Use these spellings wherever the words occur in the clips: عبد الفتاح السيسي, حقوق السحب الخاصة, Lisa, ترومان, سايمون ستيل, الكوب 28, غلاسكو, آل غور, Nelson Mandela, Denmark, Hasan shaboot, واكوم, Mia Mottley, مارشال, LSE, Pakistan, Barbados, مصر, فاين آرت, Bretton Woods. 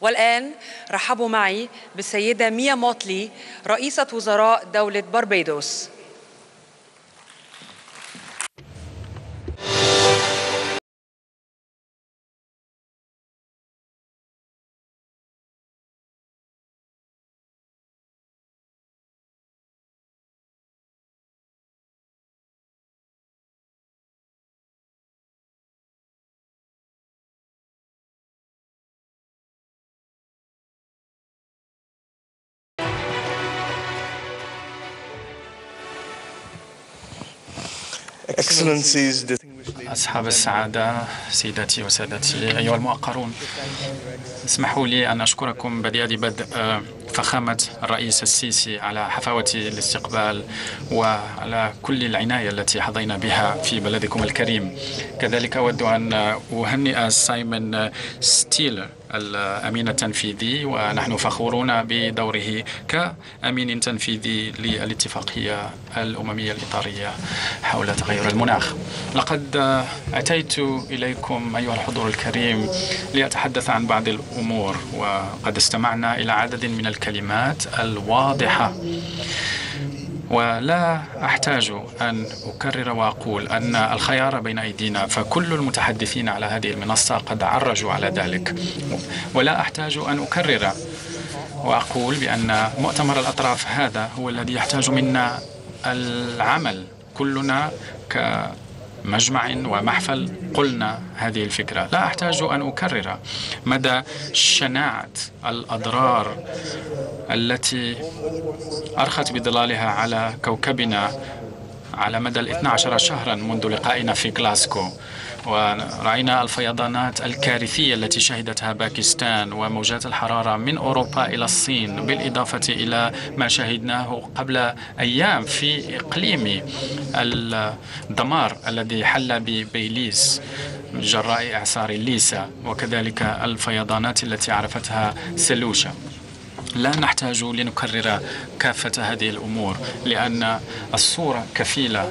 والآن رحبوا معي بالسيدة ميا موتلي رئيسة وزراء دولة باربادوس. أصحاب السعادة، سيداتي وسادتي، أيها المؤقرون، اسمحوا لي أن أشكركم بداية بدء فخامة الرئيس السيسي على حفاوة الاستقبال وعلى كل العناية التي حظينا بها في بلدكم الكريم. كذلك أود أن أهنئ سايمون ستيل الأمين التنفيذي، ونحن فخورون بدوره كأمين تنفيذي للاتفاقية الأممية الإطارية حول تغير المناخ. لقد أتيت إليكم أيها الحضور الكريم لأتحدث عن بعض الأمور، وقد استمعنا إلى عدد من الكلمات الواضحة، ولا أحتاج أن أكرر وأقول أن الخيار بين أيدينا، فكل المتحدثين على هذه المنصة قد عرجوا على ذلك. ولا أحتاج أن أكرر وأقول بأن مؤتمر الأطراف هذا هو الذي يحتاج منا العمل، كلنا كمجمع ومحفل قلنا هذه الفكرة. لا أحتاج أن أكرر مدى شناعة الأضرار التي أرخت بظلالها على كوكبنا على مدى 12 شهرا منذ لقائنا في غلاسكو، ورأينا الفيضانات الكارثية التي شهدتها باكستان وموجات الحرارة من أوروبا إلى الصين، بالإضافة إلى ما شهدناه قبل أيام في إقليم الدمار الذي حل ببيليس جراء إعصار ليسا، وكذلك الفيضانات التي عرفتها سلوشة. لا نحتاج لنكرر كافة هذه الأمور لأن الصورة كفيلة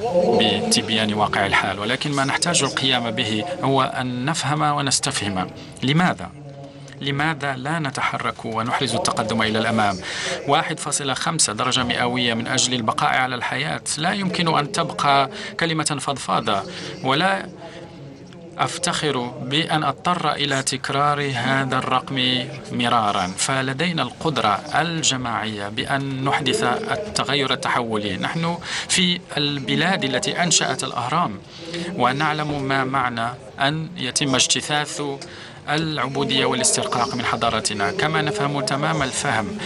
بتبيان واقع الحال، ولكن ما نحتاج القيام به هو أن نفهم ونستفهم لماذا لا نتحرك ونحرز التقدم إلى الأمام. 1.5 درجة مئوية من أجل البقاء على الحياة لا يمكن أن تبقى كلمة فضفاضة، ولا أفتخر بأن أضطر إلى تكرار هذا الرقم مرارا، فلدينا القدرة الجماعية بأن نحدث التغير التحولي. نحن في البلاد التي أنشأت الأهرام، ونعلم ما معنى أن يتم اجتثاث العبودية والاسترقاق من حضارتنا، كما نفهم تمام الفهم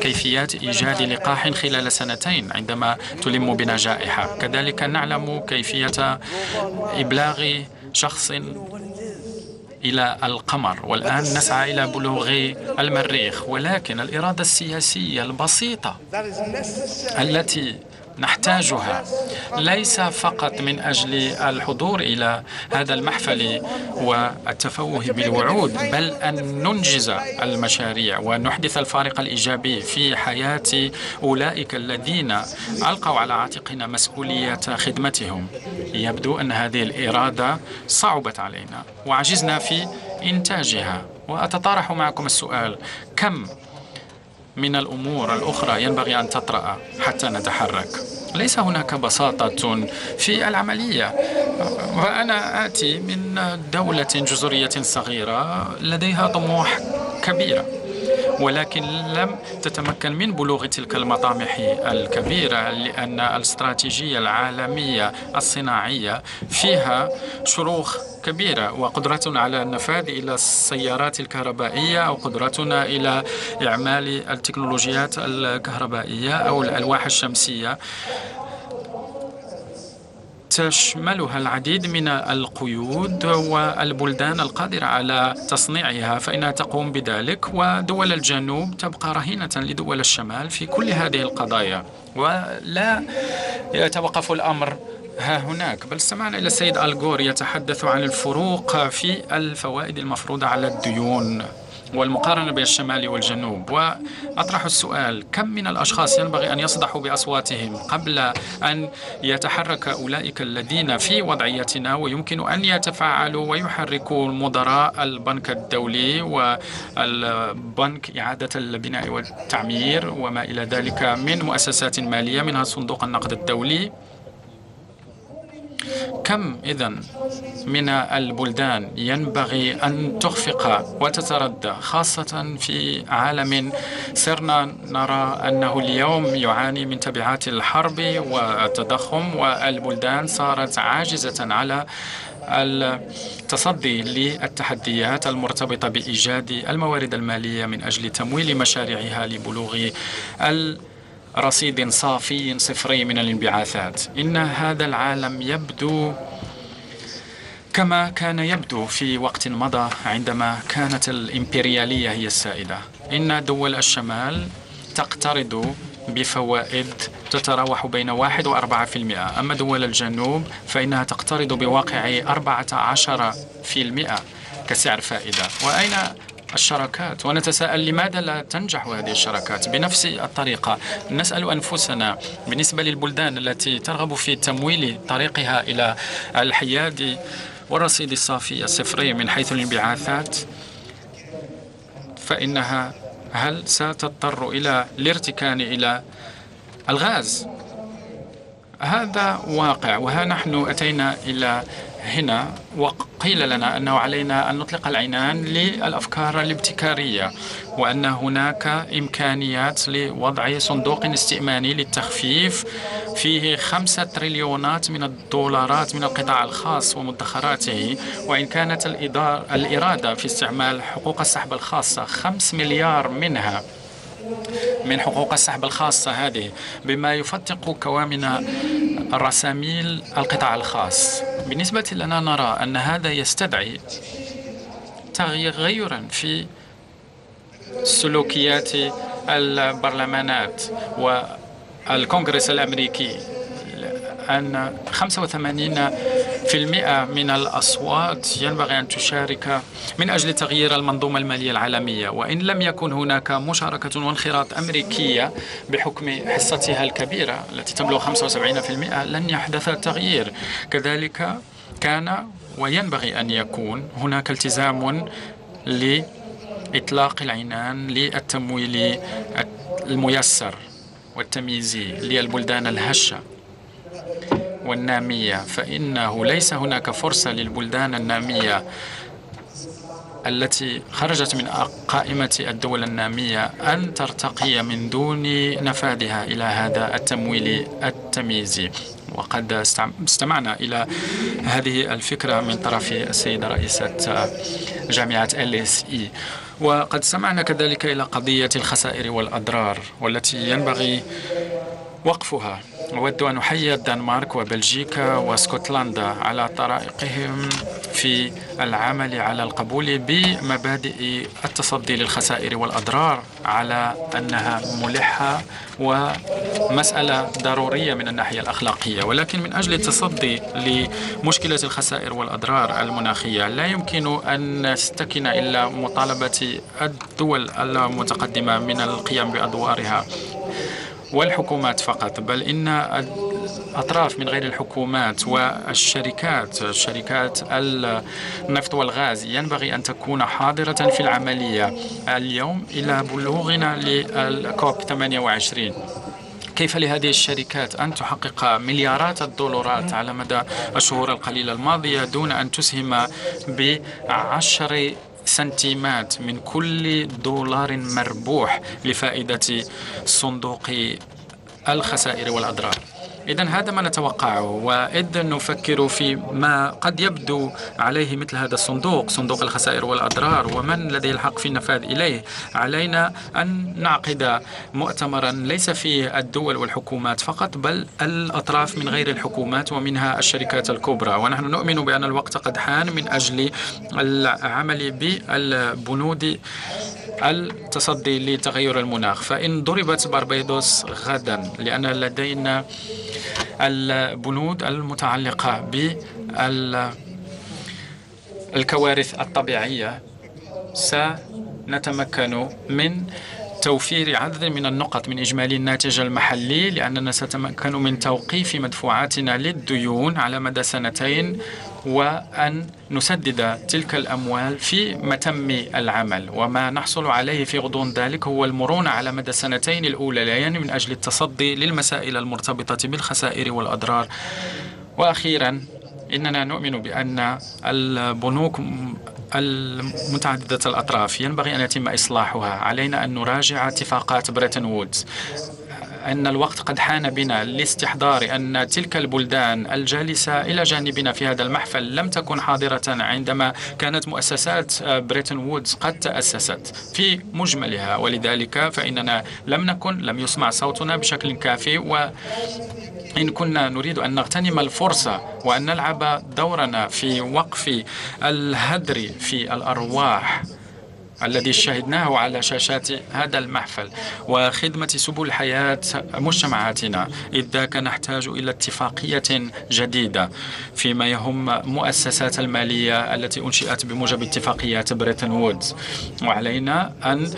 كيفيات إيجاد لقاح خلال سنتين عندما تلم بنا جائحة. كذلك نعلم كيفية إبلاغ شخص إلى القمر، والآن نسعى إلى بلوغ المريخ. ولكن الإرادة السياسية البسيطة التي نحتاجها ليس فقط من أجل الحضور إلى هذا المحفل والتفوه بالوعود، بل أن ننجز المشاريع ونحدث الفارق الإيجابي في حياة أولئك الذين ألقوا على عاتقنا مسؤولية خدمتهم. يبدو أن هذه الإرادة صعبت علينا وعجزنا في إنتاجها، وأتطرح معكم السؤال: كم من الأمور الأخرى ينبغي أن تطرأ حتى نتحرك؟ ليس هناك بساطة في العملية، وأنا آتي من دولة جزرية صغيرة لديها طموح كبيرة، ولكن لم تتمكن من بلوغ تلك المطامح الكبيرة لأن الاستراتيجية العالمية الصناعية فيها شروخ كبيرة، وقدرتنا على النفاذ إلى السيارات الكهربائية أو قدرتنا إلى إعمال التكنولوجيات الكهربائية أو الألواح الشمسية تشملها العديد من القيود، والبلدان القادرة على تصنيعها فإنها تقوم بذلك، ودول الجنوب تبقى رهينة لدول الشمال في كل هذه القضايا. ولا يتوقف الأمر ها هناك، بل سمعنا إلى السيد آل غور يتحدث عن الفروق في الفوائد المفروضة على الديون والمقارنة بين الشمال والجنوب. وأطرح السؤال: كم من الأشخاص ينبغي أن يصدحوا بأصواتهم قبل أن يتحرك أولئك الذين في وضعيتنا ويمكن أن يتفاعلوا ويحركوا مدراء البنك الدولي والبنك إعادة البناء والتعمير وما إلى ذلك من مؤسسات مالية منها صندوق النقد الدولي؟ كم إذن من البلدان ينبغي أن تخفق وتتردى، خاصة في عالم صرنا نرى أنه اليوم يعاني من تبعات الحرب والتضخم، والبلدان صارت عاجزة على التصدي للتحديات المرتبطة بإيجاد الموارد المالية من أجل تمويل مشاريعها لبلوغ رصيد صافي صفري من الانبعاثات. إن هذا العالم يبدو كما كان يبدو في وقت مضى عندما كانت الإمبريالية هي السائدة. إن دول الشمال تقترض بفوائد تتراوح بين 1 و4%، أما دول الجنوب فإنها تقترض بواقع 14% كسعر فائدة. وأين الشراكات؟ ونتساءل لماذا لا تنجح هذه الشراكات بنفس الطريقة. نسأل أنفسنا بالنسبة للبلدان التي ترغب في تمويل طريقها إلى الحياد والرصيد الصافي الصفري من حيث الانبعاثات، فإنها هل ستضطر إلى الارتكان إلى الغاز؟ هذا واقع، وها نحن أتينا إلى هنا وقيل لنا أنه علينا أن نطلق العنان للأفكار الابتكارية، وأن هناك إمكانيات لوضع صندوق استئماني للتخفيف فيه 5 تريليونات من الدولارات من القطاع الخاص ومدخراته، وإن كانت الإرادة في استعمال حقوق السحب الخاصة 5 مليار منها من حقوق السحب الخاصة هذه، بما يفتق كوامن الرساميل القطاع الخاص. بالنسبة لنا نرى أن هذا يستدعي تغييرا في سلوكيات البرلمانات والكونغرس الأمريكي، أن 85% من الأصوات ينبغي أن تشارك من أجل تغيير المنظومة المالية العالمية. وإن لم يكن هناك مشاركة وانخراط أمريكية بحكم حصتها الكبيرة التي تبلغ 75%، لن يحدث التغيير. كذلك كان وينبغي أن يكون هناك التزام لإطلاق العنان للتمويل الميسر والتمييزي للبلدان الهشة والنامية، فإنه ليس هناك فرصة للبلدان النامية التي خرجت من قائمة الدول النامية أن ترتقي من دون نفاذها إلى هذا التمويل التمييزي. وقد استمعنا إلى هذه الفكرة من طرف السيدة رئيسة جامعة LSE، وقد سمعنا كذلك إلى قضية الخسائر والأضرار والتي ينبغي وقفها. أود أن أحيي الدنمارك وبلجيكا واسكتلندا على طرائقهم في العمل على القبول بمبادئ التصدي للخسائر والأضرار على أنها ملحة ومسألة ضرورية من الناحية الأخلاقية. ولكن من أجل التصدي لمشكلة الخسائر والأضرار المناخية لا يمكن أن نستكن إلا مطالبة الدول المتقدمة من القيام بأدوارها والحكومات فقط، بل إن أطراف من غير الحكومات والشركات، شركات النفط والغاز، ينبغي أن تكون حاضرة في العملية. اليوم إلى بلوغنا للكوب 28، كيف لهذه الشركات أن تحقق مليارات الدولارات على مدى الشهور القليلة الماضية دون أن تسهم ب10 سنتيمات من كل دولار مربوح لفائدة صندوق الخسائر والأضرار؟ إذن هذا ما نتوقعه، وإذ نفكر في ما قد يبدو عليه مثل هذا الصندوق، صندوق الخسائر والأضرار، ومن لديه الحق في النفاذ إليه. علينا أن نعقد مؤتمرا ليس فيه الدول والحكومات فقط، بل الأطراف من غير الحكومات ومنها الشركات الكبرى. ونحن نؤمن بأن الوقت قد حان من أجل العمل بالبنود التصدي لتغير المناخ. فإن ضربت باربادوس غدا، لأن لدينا البنود المتعلقة بالكوارث الطبيعية، نتمكن من توفير عدد من النقط من إجمالي الناتج المحلي، لأننا سنتمكن من توقيف مدفوعاتنا للديون على مدى سنتين وأن نسدد تلك الأموال في متم العمل. وما نحصل عليه في غضون ذلك هو المرونة على مدى السنتين الأوليين من أجل التصدي للمسائل المرتبطة بالخسائر والأضرار. وأخيرا، إننا نؤمن بأن البنوك المتعددة الأطراف ينبغي أن يتم إصلاحها. علينا أن نراجع اتفاقات بريتن وودز. أن الوقت قد حان بنا لاستحضار أن تلك البلدان الجالسة إلى جانبنا في هذا المحفل لم تكن حاضرة عندما كانت مؤسسات بريتن وودز قد تأسست في مجملها، ولذلك فإننا لم يسمع صوتنا بشكل كافي. وإن كنا نريد أن نغتنم الفرصة وأن نلعب دورنا في وقف الهدر في الأرواح الذي شاهدناه على شاشات هذا المحفل وخدمة سبل حياة مجتمعاتنا، إذ ذاك نحتاج إلى اتفاقية جديدة فيما يهم مؤسسات المالية التي أنشئت بموجب اتفاقيات بريتن وودز. وعلينا أن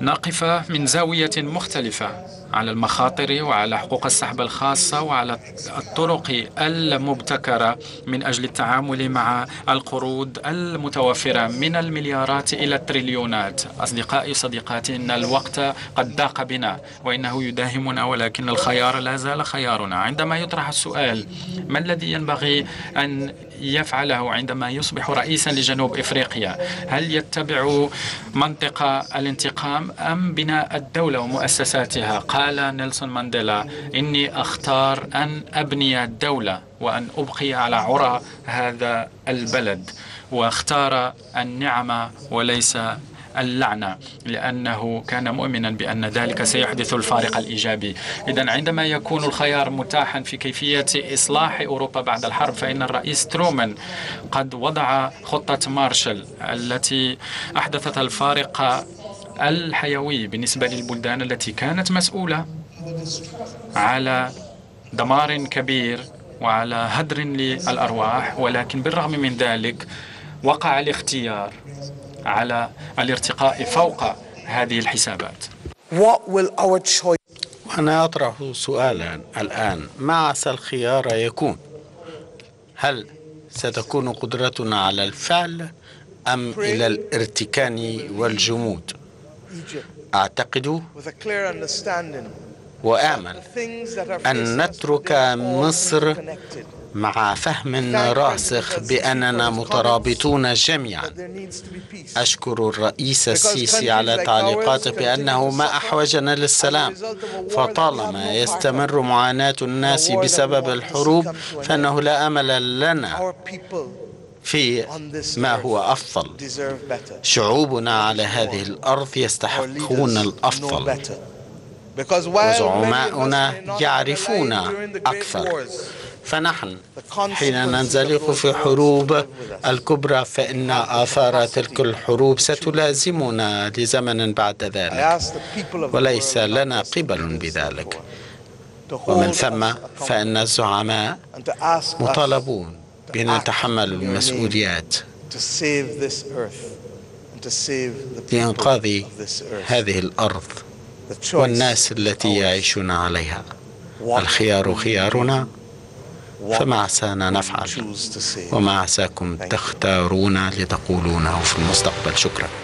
نقف من زاوية مختلفة على المخاطر وعلى حقوق السحب الخاصة وعلى الطرق المبتكرة من أجل التعامل مع القروض المتوفرة من المليارات إلى التريليونات. أصدقائي صديقاتي، إن الوقت قد ضاق بنا وإنه يداهمنا، ولكن الخيار لا زال خيارنا. عندما يطرح السؤال ما الذي ينبغي أن يفعله عندما يصبح رئيسا لجنوب إفريقيا، هل يتبع منطق الانتقام أم بناء الدولة ومؤسساتها؟ قال نيلسون مانديلا: إني أختار أن أبني الدولة وأن أبقي على عرى هذا البلد، واختار النعمة وليس اللعنة، لأنه كان مؤمنا بأن ذلك سيحدث الفارق الإيجابي. إذن عندما يكون الخيار متاحا في كيفية إصلاح أوروبا بعد الحرب، فإن الرئيس ترومان قد وضع خطة مارشال التي أحدثت الفارق الحيوي بالنسبة للبلدان التي كانت مسؤولة على دمار كبير وعلى هدر للأرواح، ولكن بالرغم من ذلك وقع الاختيار على الارتقاء فوق هذه الحسابات. وأنا أطرح سؤالا الآن: ما عسى الخيار يكون؟ هل ستكون قدرتنا على الفعل أم إلى الارتكان والجمود؟ أعتقد وآمل أن نترك مصر مع فهم راسخ بأننا مترابطون جميعا. أشكر الرئيس السيسي على تعليقاته بأنه ما أحوجنا للسلام، فطالما يستمر معاناة الناس بسبب الحروب فإنه لا أمل لنا في ما هو أفضل. شعوبنا على هذه الأرض يستحقون الأفضل، وزعماؤنا يعرفون أكثر. فنحن حين ننزلق في حروب الكبرى فإن آثار تلك الحروب ستلازمنا لزمن بعد ذلك، وليس لنا قبل بذلك. ومن ثم فإن الزعماء مطالبون بنتحمل المسؤوليات لإنقاذ هذه الأرض والناس التي يعيشون عليها. الخيار خيارنا، فما عسانا نفعل وما عساكم تختارون لتقولونه في المستقبل. شكرا.